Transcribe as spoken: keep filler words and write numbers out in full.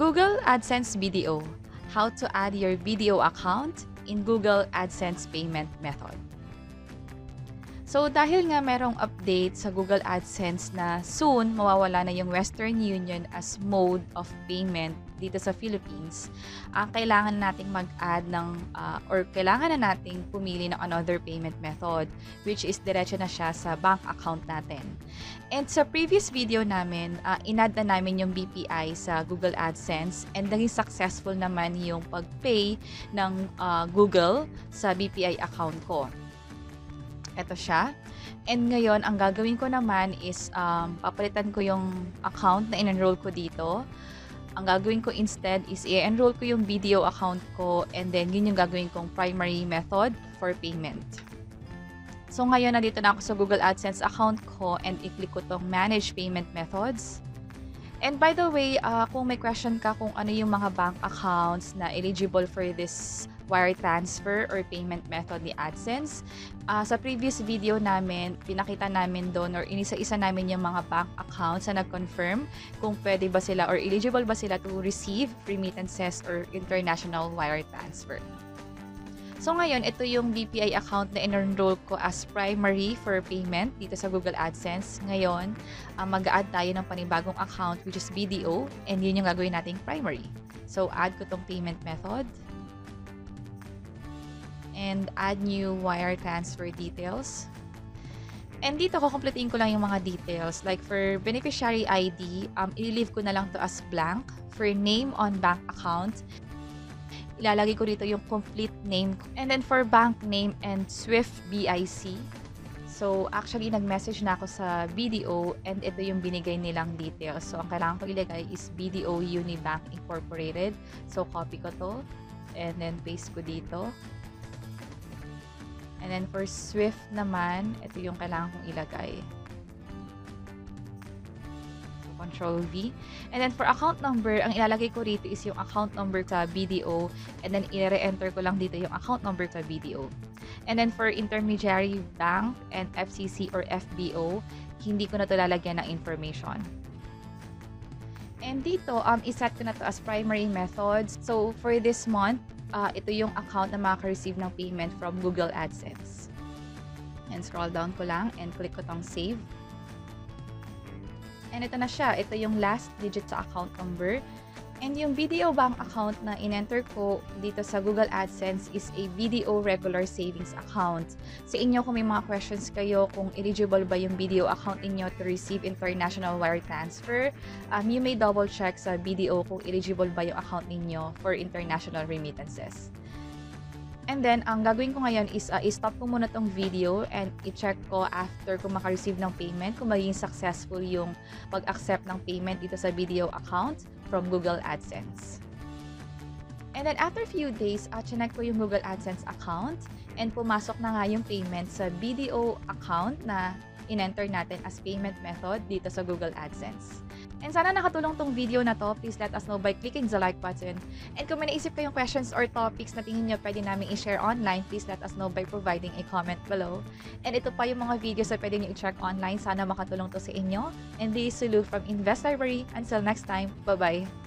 Google AdSense B D O, how to add your B D O account in Google AdSense payment method. So dahil nga merong update sa Google AdSense na soon mawawala na yung Western Union as mode of payment dito sa Philippines, ang uh, kailangan nating mag-add ng uh, or kailangan na nating pumili ng another payment method, which is diretso na siya sa bank account natin. And sa previous video namin, uh, in-add na namin yung B P I sa Google AdSense and naging successful naman yung pag-pay ng uh, Google sa B P I account ko. Ito siya. And ngayon, ang gagawin ko naman is um, papalitan ko yung account na in-enroll ko dito. Ang gagawin ko instead is i-enroll ko yung B D O account ko, and then yun yung gagawin kong primary method for payment. So ngayon, nandito na ako sa Google AdSense account ko and i-click ko tong Manage Payment Methods. And by the way, uh, kung may question ka kung ano yung mga bank accounts na eligible for this wire transfer or payment method ni AdSense, uh, sa previous video namin, pinakita namin doon or inisa-isa namin yung mga bank accounts na nag-confirm kung pwede ba sila or eligible ba sila to receive remittances or international wire transfer. So ngayon, ito yung B P I account na in-enroll ko as primary for payment dito sa Google AdSense. Ngayon, uh, mag-a-add tayo ng panibagong account, which is B D O, and yun yung gagawin nating primary. So add ko tong payment method and add new wire transfer details. And dito, kukumpletin ko lang yung mga details. Like for beneficiary I D, um, i-leave ko na lang to as blank. For name on bank account, ilalagay ko dito yung complete name. And then for bank name and SWIFT B I C. So actually, nag-message na ako sa B D O and ito yung binigay nilang details. So ang kailangan ko ilagay is B D O Unibank Incorporated. So copy ko to and then paste ko dito. And then for SWIFT naman, ito yung kailangan kong ilagay. Control V. And then for account number, ang ilalagay ko rito is yung account number sa B D O, and then i-re-enter ko lang dito yung account number sa B D O. And then for intermediary bank and F C C or F B O, hindi ko na ito lalagyan ng information. And dito, um, iset ko na ito as primary methods. So for this month, uh, ito yung account na makaka-receive ng payment from Google AdSense. And scroll down ko lang and click ko tong save. And ito na siya. Ito yung last digit sa account number. And yung B D O bank account na in-enter ko dito sa Google AdSense is a B D O regular savings account. Sa inyo, kung may mga questions kayo kung eligible ba yung B D O account inyo to receive international wire transfer, um, you may double check sa B D O kung eligible ba yung account ninyo for international remittances. And then, ang gagawin ko ngayon is uh, i-stop ko muna tong video and i-check ko after kung makareceive ng payment kung magiging successful yung pag-accept ng payment dito sa B D O account from Google AdSense. And then after a few days, uh, chinek ko yung Google AdSense account and pumasok na nga yung payment sa B D O account na in-enter natin as payment method dito sa Google AdSense. And sana nakatulong tong video na to. Please let us know by clicking the like button. And kung may naisip kayong questions or topics na tingin nyo pwede namin i-share online, please let us know by providing a comment below. And ito pa yung mga videos na pwede nyo i-check online. Sana makatulong to sa inyo. And this is Sulu from Invest Library. Until next time, bye-bye!